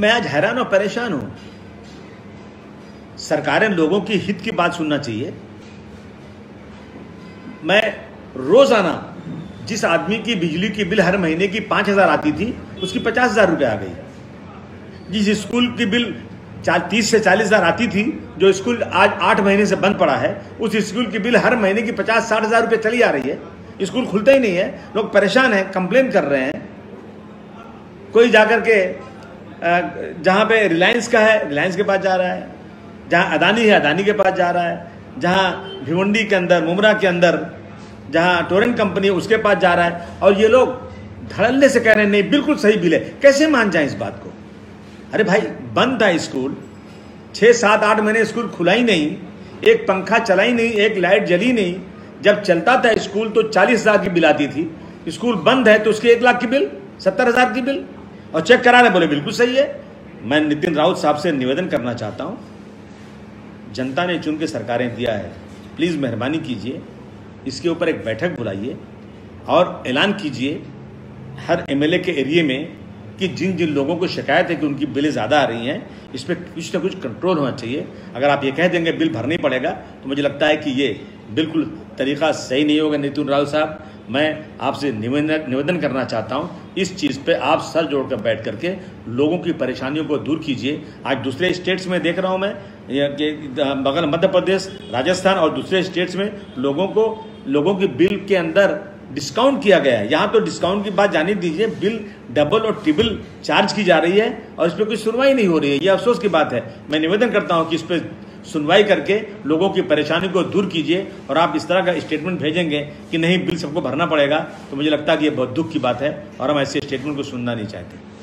मैं आज हैरान और परेशान हूं। सरकारें लोगों की हित की बात सुनना चाहिए। मैं रोजाना जिस आदमी की बिजली की बिल हर महीने की 5,000 आती थी उसकी 50,000 रुपये आ गई। जिस स्कूल की बिल 30 से 40,000 आती थी, जो स्कूल आज 8 महीने से बंद पड़ा है, उस स्कूल की बिल हर महीने की 50-60,000 रुपये चली आ रही है। स्कूल खुलता ही नहीं है, लोग परेशान हैं, कंप्लेन कर रहे हैं। कोई जाकर के जहाँ पे रिलायंस का है रिलायंस के पास जा रहा है, जहाँ अदानी है अदानी के पास जा रहा है, जहाँ भिवंडी के अंदर मुमरा के अंदर जहाँ टोरेंट कंपनी है उसके पास जा रहा है। और ये लोग धड़ल्ले से कह रहे हैं नहीं बिल्कुल सही बिल है। कैसे मान जाए इस बात को? अरे भाई बंद था स्कूल, 6-7-8 महीने स्कूल खुला ही नहीं, एक पंखा चला ही नहीं, एक लाइट जली नहीं। जब चलता था स्कूल तो 40,000 की बिल आती थी, स्कूल बंद है तो उसकी 1 लाख की बिल, 70,000 की बिल। और चेक करा रहे, बोले बिल्कुल सही है। मैं नितिन राउत साहब से निवेदन करना चाहता हूं, जनता ने चुन के सरकारें दिया है, प्लीज़ मेहरबानी कीजिए इसके ऊपर एक बैठक बुलाइए और ऐलान कीजिए हर एमएलए के एरिए में कि जिन जिन लोगों को शिकायत है कि उनकी बिलें ज़्यादा आ रही हैं, इस पर कुछ ना कुछ कंट्रोल होना चाहिए। अगर आप ये कह देंगे बिल भरना ही पड़ेगा तो मुझे लगता है कि ये बिल्कुल तरीक़ा सही नहीं होगा। नितिन राउत साहब, मैं आपसे निवेदन करना चाहता हूं, इस चीज़ पे आप सर जोड़कर बैठ करके लोगों की परेशानियों को दूर कीजिए। आज दूसरे स्टेट्स में देख रहा हूं मैं, बगल मध्य प्रदेश, राजस्थान और दूसरे स्टेट्स में लोगों की बिल के अंदर डिस्काउंट किया गया है। यहाँ तो डिस्काउंट की बात जाने दीजिए, बिल डबल और ट्रिपल चार्ज की जा रही है और इस पर कोई सुनवाई नहीं हो रही है। ये अफसोस की बात है। मैं निवेदन करता हूँ कि इस पर सुनवाई करके लोगों की परेशानी को दूर कीजिए। और आप इस तरह का स्टेटमेंट भेजेंगे कि नहीं बिल सबको भरना पड़ेगा तो मुझे लगता है कि ये बहुत दुख की बात है और हम ऐसे स्टेटमेंट को सुनना नहीं चाहते।